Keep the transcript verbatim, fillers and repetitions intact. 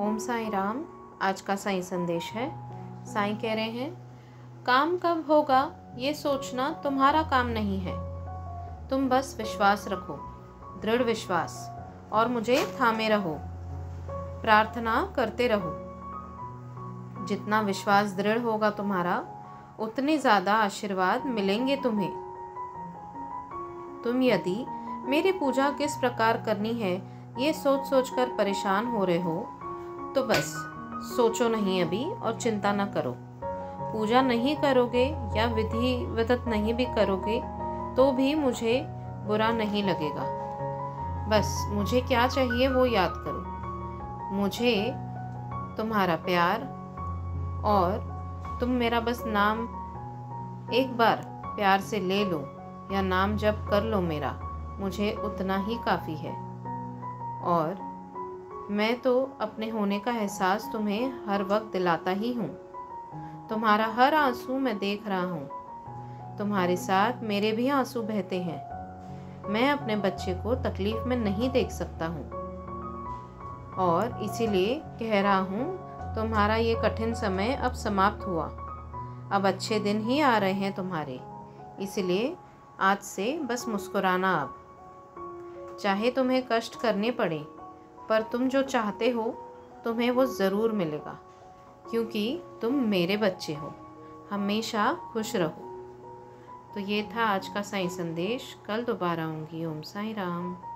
ओम साई राम। आज का साई संदेश है। साई कह रहे हैं, काम कब होगा ये सोचना तुम्हारा काम नहीं है। तुम बस विश्वास रखो, दृढ़ विश्वास, और मुझे थामे रहो, प्रार्थना करते रहो। जितना विश्वास दृढ़ होगा तुम्हारा, उतने ज़्यादा आशीर्वाद मिलेंगे तुम्हें। तुम यदि मेरी पूजा किस प्रकार करनी है ये सोच सोच कर परेशान हो रहे हो, तो बस सोचो नहीं अभी और चिंता ना करो। पूजा नहीं करोगे या विधि विधत नहीं भी करोगे तो भी मुझे बुरा नहीं लगेगा। बस मुझे क्या चाहिए वो याद करो। मुझे तुम्हारा प्यार और तुम मेरा बस नाम एक बार प्यार से ले लो या नाम जप कर लो मेरा, मुझे उतना ही काफ़ी है। और मैं तो अपने होने का एहसास तुम्हें हर वक्त दिलाता ही हूँ। तुम्हारा हर आंसू मैं देख रहा हूँ। तुम्हारे साथ मेरे भी आंसू बहते हैं। मैं अपने बच्चे को तकलीफ में नहीं देख सकता हूँ और इसीलिए कह रहा हूँ, तुम्हारा ये कठिन समय अब समाप्त हुआ। अब अच्छे दिन ही आ रहे हैं तुम्हारे, इसलिए आज से बस मुस्कुराना। आप चाहे तुम्हें कष्ट करने पड़े, पर तुम जो चाहते हो तुम्हें वो ज़रूर मिलेगा, क्योंकि तुम मेरे बच्चे हो। हमेशा खुश रहो। तो ये था आज का साईं संदेश। कल दोबारा आऊँगी। ओम साईं राम।